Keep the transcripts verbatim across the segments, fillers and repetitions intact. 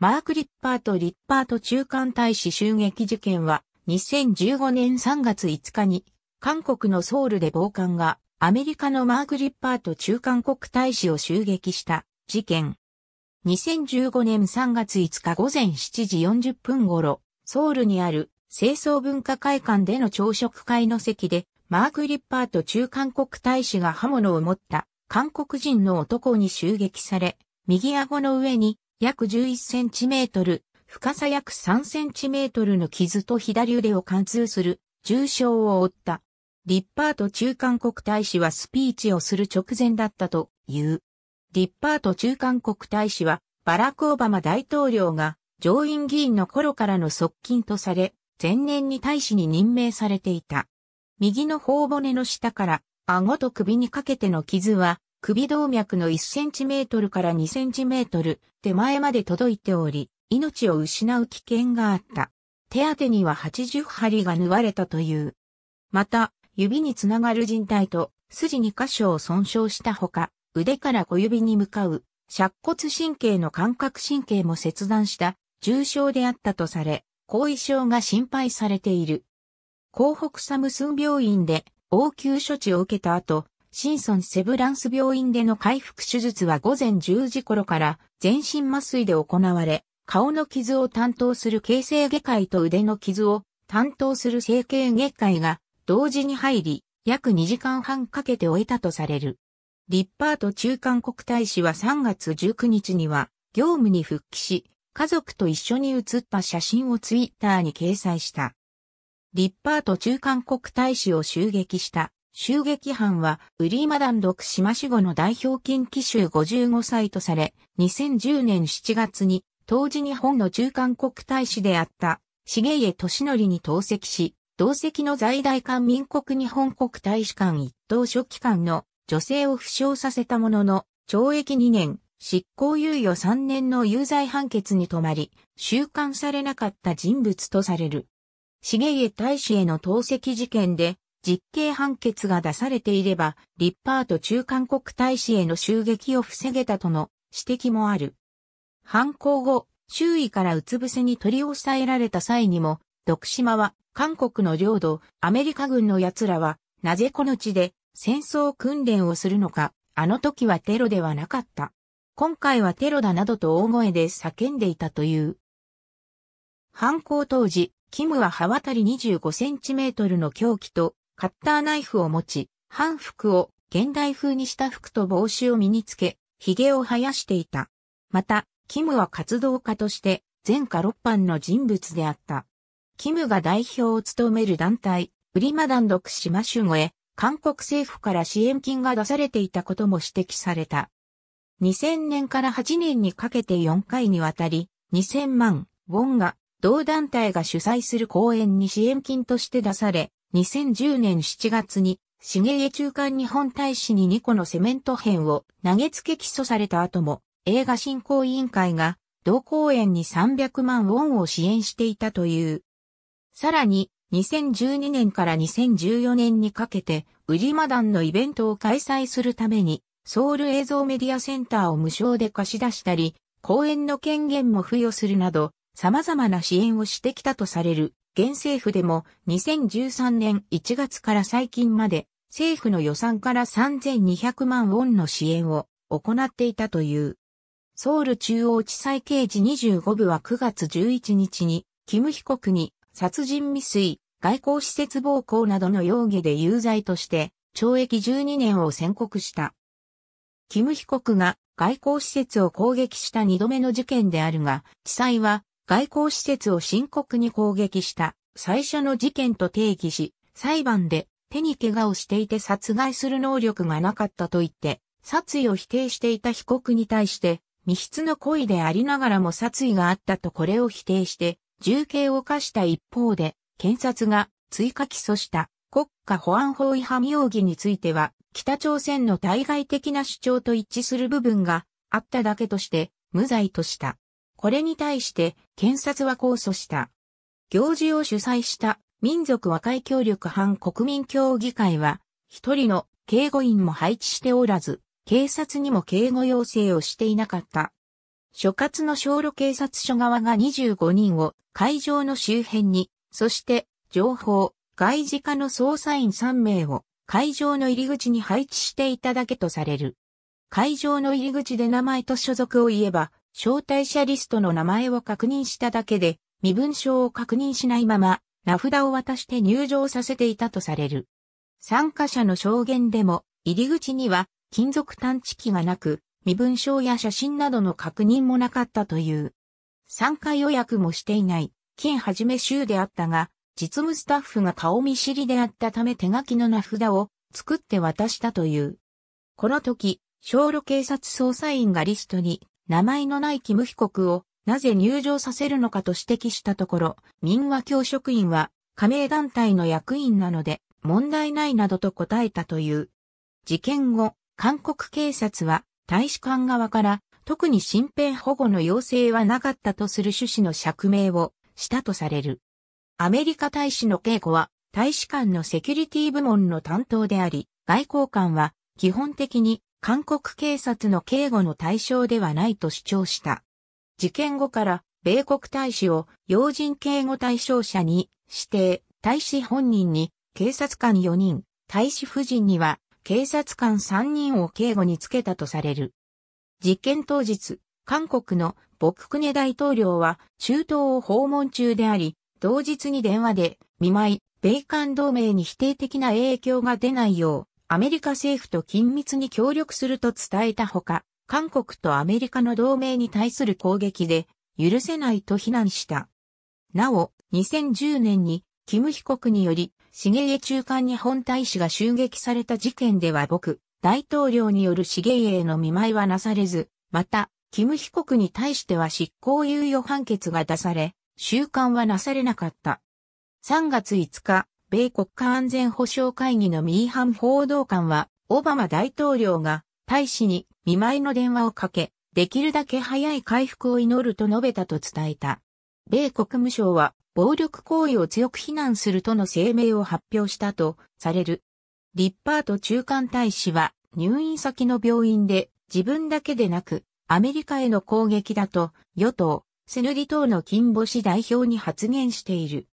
マーク・リッパーとリッパーと駐韓大使襲撃事件はにせんじゅうごねんさんがついつかに韓国のソウルで暴漢がアメリカのマーク・リッパーと駐韓国大使を襲撃した事件。にせんじゅうごねんさんがついつかごぜんしちじよんじゅっぷん頃、ソウルにある清掃文化会館での朝食会の席でマーク・リッパーと駐韓国大使が刃物を持った韓国人の男に襲撃され、右顎の上に約じゅういちセンチメートル、深さ約さんセンチメートルの傷と左腕を貫通する重傷を負った。リッパーと駐韓国大使はスピーチをする直前だったという。リッパーと駐韓国大使はバラク・オバマ大統領が上院議員の頃からの側近とされ、前年に大使に任命されていた。右の頬骨の下から顎と首にかけての傷は、首動脈のいちセンチメートルからにセンチメートル手前まで届いており、命を失う危険があった。手当てにははちじゅっはりが縫われたという。また、指につながる靭帯と筋にかしょを損傷したほか、腕から小指に向かう、尺骨神経の感覚神経も切断した重傷であったとされ、後遺症が心配されている。港北サムスン病院で応急処置を受けた後、シンソンセブランス病院での回復手術はごぜんじゅうじごろから全身麻酔で行われ、顔の傷を担当する形成外科医と腕の傷を担当する整形外科医が同時に入り、約にじかんはんかけて終えたとされる。リッパーと駐韓国大使はさんがつじゅうくにちには業務に復帰し、家族と一緒に写った写真をツイッターに掲載した。リッパーと駐韓国大使を襲撃した。襲撃犯は、ウリーマダンドクシマシゴの代表金騎手ごじゅうごさいとされ、にせんじゅうねんしちがつに、当時日本の駐韓国大使であった、重家俊則に投石し、同席の在大韓民国日本国大使館一等書記官の女性を負傷させたものの、懲役にねん、執行猶予さんねんの有罪判決に止まり、収監されなかった人物とされる。重家大使への投石事件で、実刑判決が出されていれば、リッパーと駐韓国大使への襲撃を防げたとの指摘もある。犯行後、周囲からうつ伏せに取り押さえられた際にも、毒島は韓国の領土、アメリカ軍の奴らは、なぜこの地で戦争訓練をするのか、あの時はテロではなかった。今回はテロだなどと大声で叫んでいたという。犯行当時、キムは刃渡りにじゅうごセンチメートルの凶器と、カッターナイフを持ち、韓服を現代風にした服と帽子を身につけ、髭を生やしていた。また、キムは活動家として、前科六犯の人物であった。キムが代表を務める団体、ウリマダンドクシマシュゴへ、韓国政府から支援金が出されていたことも指摘された。にせんねんからはちねんにかけてよんかいにわたり、にせんまんウォンが、同団体が主催する公演に支援金として出され、にせんじゅうねんしちがつに、重家駐韓日本大使ににこのセメント片を投げつけ起訴された後も、映画振興委員会が、同公演にさんびゃくまんウォンを支援していたという。さらに、にせんじゅうにねんからにせんじゅうよねんにかけて、ウリマダンのイベントを開催するために、ソウル映像メディアセンターを無償で貸し出したり、公演の権限も付与するなど、様々な支援をしてきたとされる。現政府でもにせんじゅうさんねんいちがつから最近まで政府の予算からさんぜんにひゃくまんウォンの支援を行っていたという。ソウル中央地裁刑事にじゅうごぶはくがつじゅういちにちにキム被告に殺人未遂、外交施設暴行などの容疑で有罪として懲役じゅうにねんを宣告した。キム被告が外交施設を攻撃したにどめの事件であるが、地裁は外交施設を深刻に攻撃した最初の事件と定義し、裁判で手に怪我をしていて殺害する能力がなかったと言って、殺意を否定していた被告に対して、未必の故意でありながらも殺意があったとこれを否定して、重刑を科した一方で、検察が追加起訴した国家保安法違反容疑については、北朝鮮の対外的な主張と一致する部分があっただけとして、無罪とした。これに対して検察は控訴した。行事を主催した民族和解協力反国民協議会は一人の警護員も配置しておらず、警察にも警護要請をしていなかった。所轄の小路警察署側がにじゅうごにんを会場の周辺に、そして情報、外事課の捜査員さんめいを会場の入り口に配置していただけとされる。会場の入り口で名前と所属を言えば、招待者リストの名前を確認しただけで、身分証を確認しないまま、名札を渡して入場させていたとされる。参加者の証言でも、入り口には金属探知機がなく、身分証や写真などの確認もなかったという。参加予約もしていない、金始め週であったが、実務スタッフが顔見知りであったため手書きの名札を作って渡したという。この時、小路警察捜査員がリストに名前のないキム被告をなぜ入場させるのかと指摘したところ、民和協職員は加盟団体の役員なので問題ないなどと答えたという。事件後、韓国警察は大使館側から特に身辺保護の要請はなかったとする趣旨の釈明をしたとされる。アメリカ大使の警護は大使館のセキュリティ部門の担当であり、外交官は基本的に韓国警察の警護の対象ではないと主張した。事件後から米国大使を要人警護対象者に指定、大使本人に警察官よにん、大使夫人には警察官さんにんを警護につけたとされる。事件当日、韓国の朴槿惠大統領は中東を訪問中であり、同日に電話で見舞い、米韓同盟に否定的な影響が出ないよう、アメリカ政府と緊密に協力すると伝えたほか、韓国とアメリカの同盟に対する攻撃で許せないと非難した。なお、にせんじゅうねんにキム被告により、茂栄駐韓日本大使が襲撃された事件では朴大統領による茂栄の見舞いはなされず、また、キム被告に対しては執行猶予判決が出され、収監はなされなかった。さんがついつか、米国家安全保障会議のミーハン報道官は、オバマ大統領が大使に見舞いの電話をかけ、できるだけ早い回復を祈ると述べたと伝えた。米国務省は暴力行為を強く非難するとの声明を発表したとされる。リッパート駐韓大使は入院先の病院で自分だけでなくアメリカへの攻撃だと与党、セヌリ党の金星代表に発言している。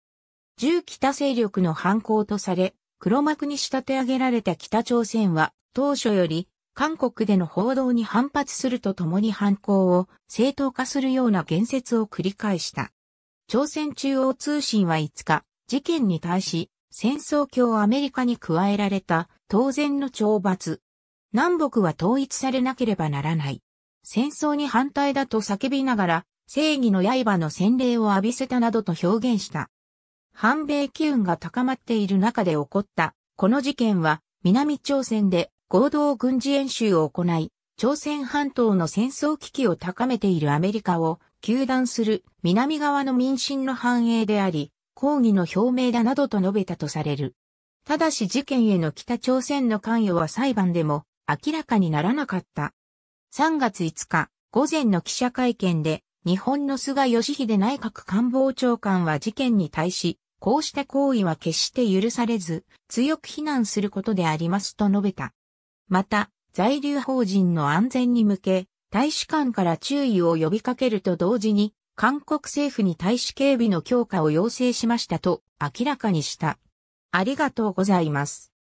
従北勢力の犯行とされ、黒幕に仕立て上げられた北朝鮮は、当初より韓国での報道に反発するとともに犯行を正当化するような言説を繰り返した。朝鮮中央通信はいつか、事件に対し、戦争狂アメリカに加えられた当然の懲罰。南北は統一されなければならない。戦争に反対だと叫びながら、正義の刃の洗礼を浴びせたなどと表現した。反米機運が高まっている中で起こった、この事件は、南朝鮮で合同軍事演習を行い、朝鮮半島の戦争危機を高めているアメリカを、糾弾する南側の民進の反映であり、抗議の表明だなどと述べたとされる。ただし事件への北朝鮮の関与は裁判でも明らかにならなかった。さんがついつか、午前の記者会見で、日本の菅義偉内閣官房長官は事件に対し、こうした行為は決して許されず、強く非難することでありますと述べた。また、在留邦人の安全に向け、大使館から注意を呼びかけると同時に、韓国政府に対し警備の強化を要請しましたと明らかにした。ありがとうございます。